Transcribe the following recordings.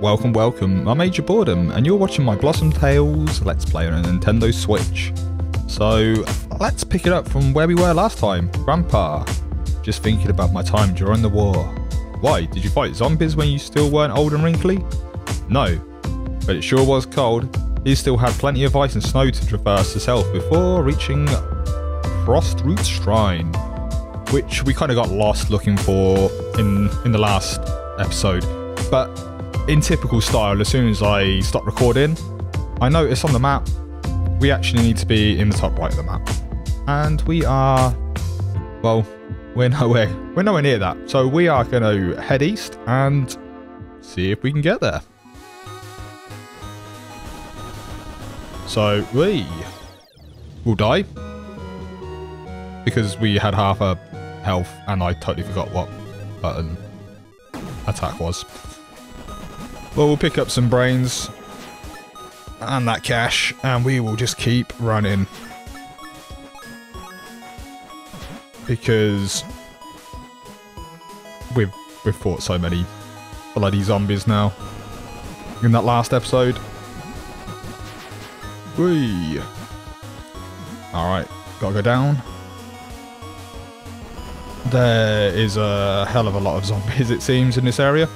Welcome, I'm Age of Boredom, and you're watching my Blossom Tales Let's Play on a Nintendo Switch. So, let's pick it up from where we were last time. Grandpa, just thinking about my time during the war. Why, did you fight zombies when you still weren't old and wrinkly? No, but it sure was cold. He still had plenty of ice and snow to traverse herself before reaching Frostroot Shrine, which we kind of got lost looking for in the last episode. But in typical style, as soon as I stopped recording, I noticed on the map we actually need to be in the top right of the map, and we are, well, we're nowhere near that. So we are going to head east and see if we can get there. So we will die because we had half a health and I totally forgot what button attack was. Well, we'll pick up some brains and that cash and we will just keep running because we've fought so many bloody zombies now in that last episode. Whee. Alright, gotta go down. There is a hell of a lot of zombies, it seems, in this area.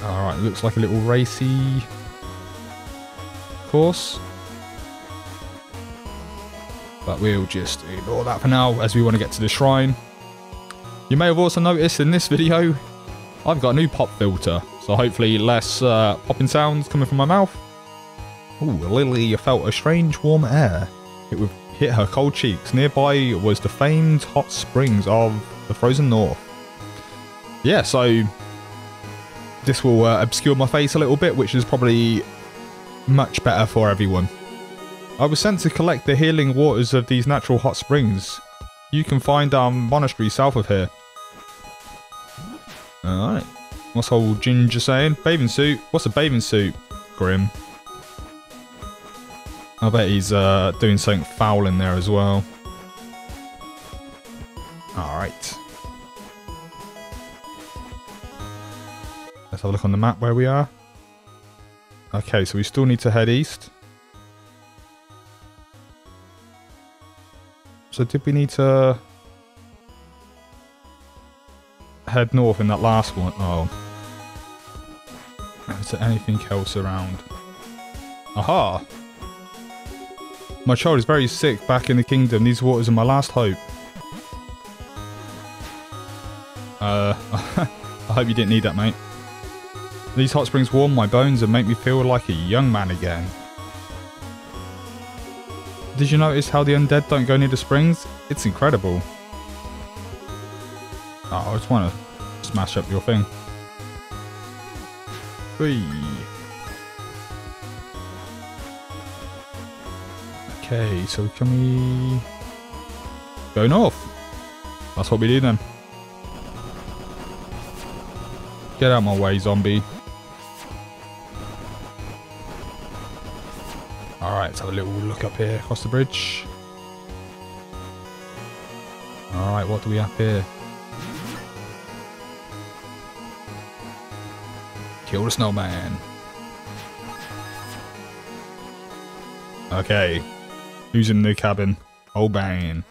Alright, looks like a little racy course. But we'll just ignore that for now, as we want to get to the shrine. You may have also noticed in this video, I've got a new pop filter, so hopefully less popping sounds coming from my mouth. Ooh, Lily felt a strange warm air. It would hit her cold cheeks. Nearby was the famed hot springs of the frozen north. Yeah, so this will obscure my face a little bit, which is probably much better for everyone. I was sent to collect the healing waters of these natural hot springs. You can find our monastery south of here. Alright. What's old Ginger saying? Bathing suit? What's a bathing suit? Grim. I bet he's doing something foul in there as well. Alright. Let's have a look on the map where we are. Okay, so we still need to head east. So did we need to head north in that last one? Oh. Is there anything else around? Aha! My child is very sick back in the kingdom. These waters are my last hope. I hope you didn't need that, mate. These hot springs warm my bones and make me feel like a young man again. Did you notice how the undead don't go near the springs? It's incredible. Oh, I just want to smash up your thing. Whee. Okay, so can we go north? That's what we do then. Get out of my way, zombie. Alright, let's have a little look up here across the bridge. Alright, what do we have here? Kill the snowman. Okay. Who's in the cabin? Oh, bang.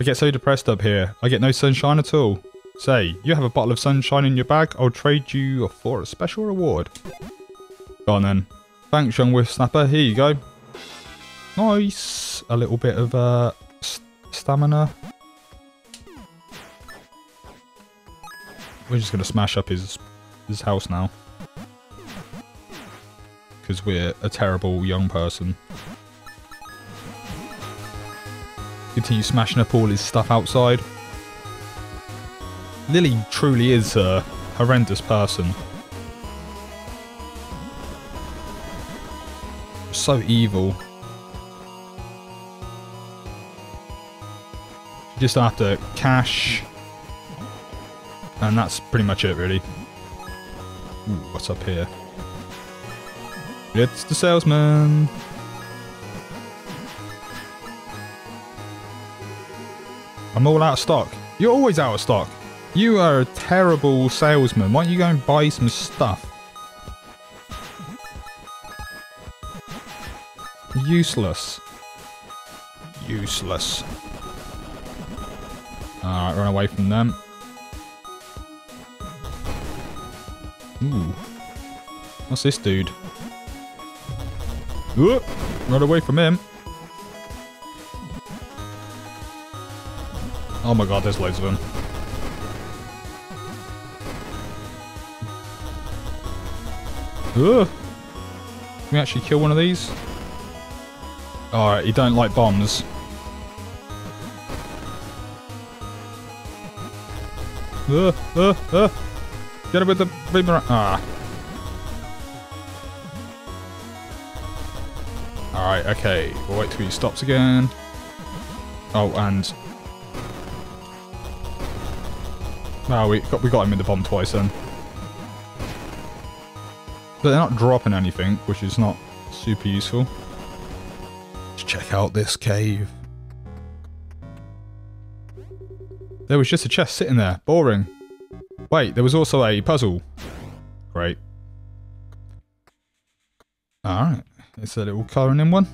I get so depressed up here. I get no sunshine at all. Say, you have a bottle of sunshine in your bag? I'll trade you for a special reward. Go on then. Thanks, young whippersnapper. Here you go. Nice. A little bit of stamina. We're just going to smash up his house now. Because we're a terrible young person. Continue smashing up all his stuff outside. Lily truly is a horrendous person. So evil. Just after cash. And that's pretty much it, really. Ooh, what's up here? It's the salesman. I'm all out of stock. You're always out of stock. You are a terrible salesman. Why don't you go and buy some stuff? Useless. Useless. Alright, run away from them. Ooh. What's this dude? Whoop! Run away from him. Oh my god, there's loads of them. Ugh. Can we actually kill one of these? Alright, you don't like bombs. Get it with the boomerang. Ah. Alright, okay. We'll wait till he stops again. Oh, and... wow, we got him with the bomb twice then. But they're not dropping anything, which is not super useful. Let's check out this cave. There was just a chest sitting there. Boring. Wait, there was also a puzzle. Great. Alright. It's a little colouring in one.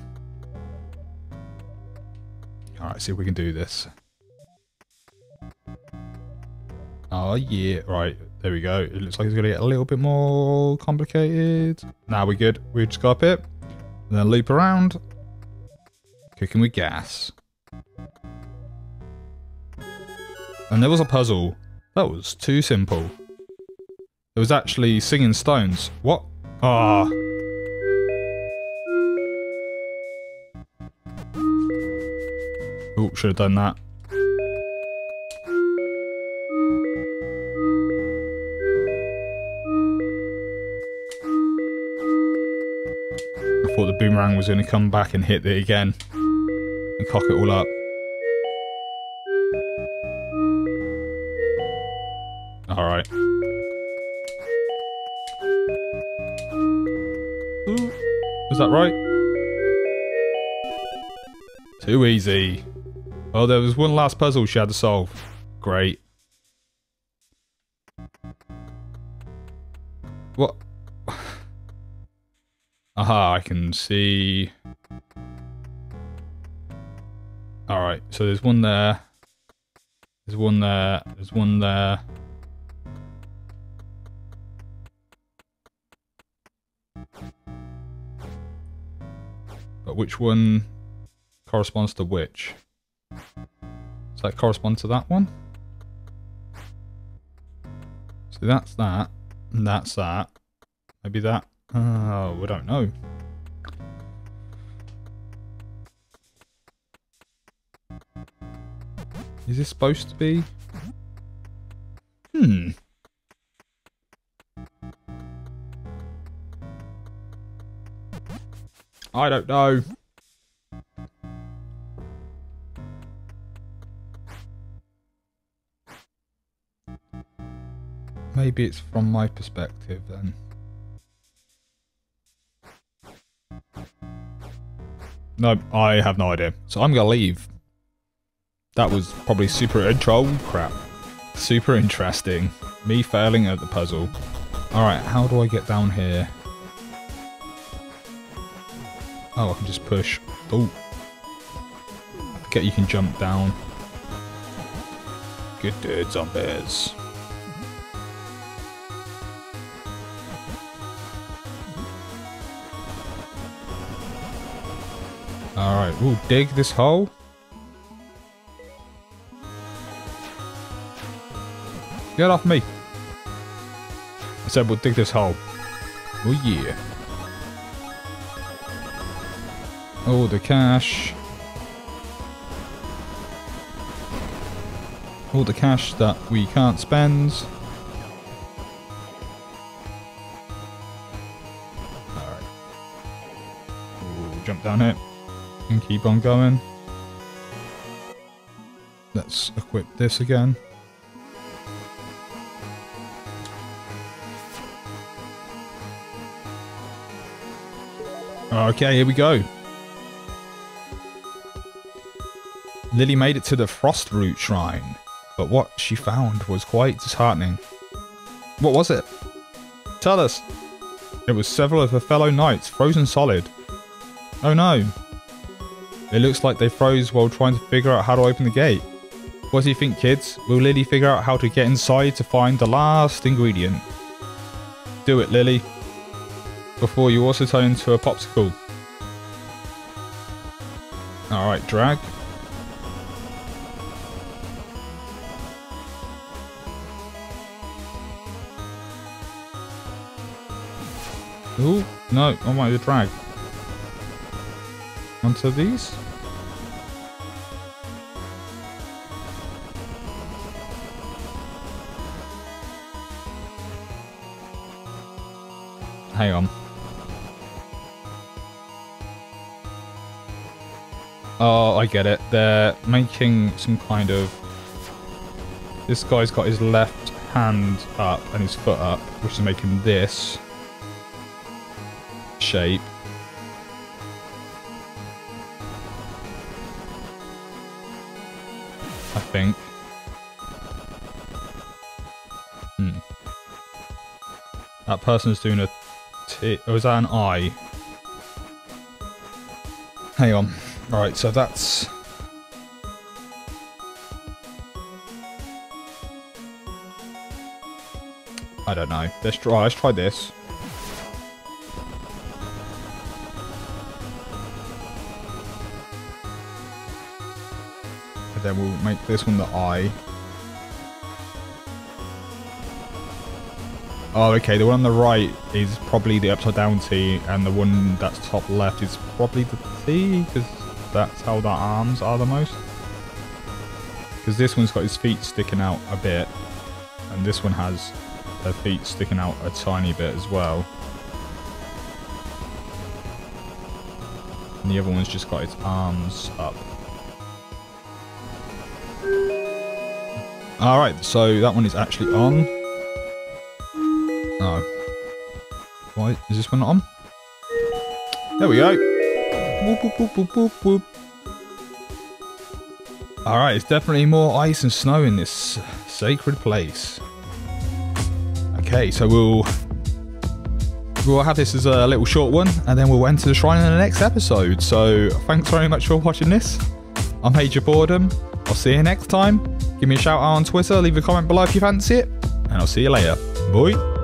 Alright, see if we can do this. Oh yeah, right, there we go. It looks like it's going to get a little bit more complicated. Nah, we're good. We just go up it, and then loop around. Cooking with gas. And there was a puzzle. That was too simple. It was actually singing stones. What? Ah. Oh, should have done that. I thought the boomerang was going to come back and hit it again and cock it all up. Alright. Is that right? Too easy. Oh, there was one last puzzle she had to solve. Great. What? Aha, I can see. Alright, so there's one there. There's one there. There's one there. But which one corresponds to which? Does that correspond to that one? So that's that. And that's that. Maybe that. Oh, we don't know. Is this supposed to be? Hmm. I don't know. Maybe it's from my perspective then. No, I have no idea. So I'm going to leave. That was probably super intro. Crap. Super interesting. Me failing at the puzzle. Alright, how do I get down here? Oh, I can just push. Oh. I forget you can jump down. Good dudes on bears. Alright, we'll dig this hole. Get off me. I said we'll dig this hole. Oh yeah. Oh, the cash. All the cash that we can't spend. Alright. We'll jump down here. And keep on going. Let's equip this again. Okay, here we go. Lily made it to the Frostroot Shrine. but what she found was quite disheartening. What was it? Tell us! It was several of her fellow knights, frozen solid. Oh no! It looks like they froze while trying to figure out how to open the gate. What do you think, kids? Will Lily figure out how to get inside to find the last ingredient? Do it, Lily. Before you also turn into a popsicle. Alright, drag. Ooh, no, I wanted to drag. Onto these. Hang on. Oh, I get it. They're making some kind of... This guy's got his left hand up and his foot up, which is making this shape. I think. That person's doing a T. Or is that an I? Hang on. Alright, so that's... I don't know. Let's try this. And then we'll make this one the I. Oh, okay, the one on the right is probably the upside down T, and the one that's top left is probably the T, because... That's how the arms are the most. Because this one's got his feet sticking out a bit. And this one has her feet sticking out a tiny bit as well. And the other one's just got its arms up. Alright, so that one is actually on. Oh. Why is this one not on? There we go. Boop, boop, boop, boop, boop. Alright, it's definitely more ice and snow in this sacred place. Okay, so we'll have this as a little short one, and then we'll enter the shrine in the next episode. So thanks very much for watching this. I'm Age of Boredom. I'll see you next time. Give me a shout out on Twitter, leave a comment below if you fancy it, and I'll see you later. Bye.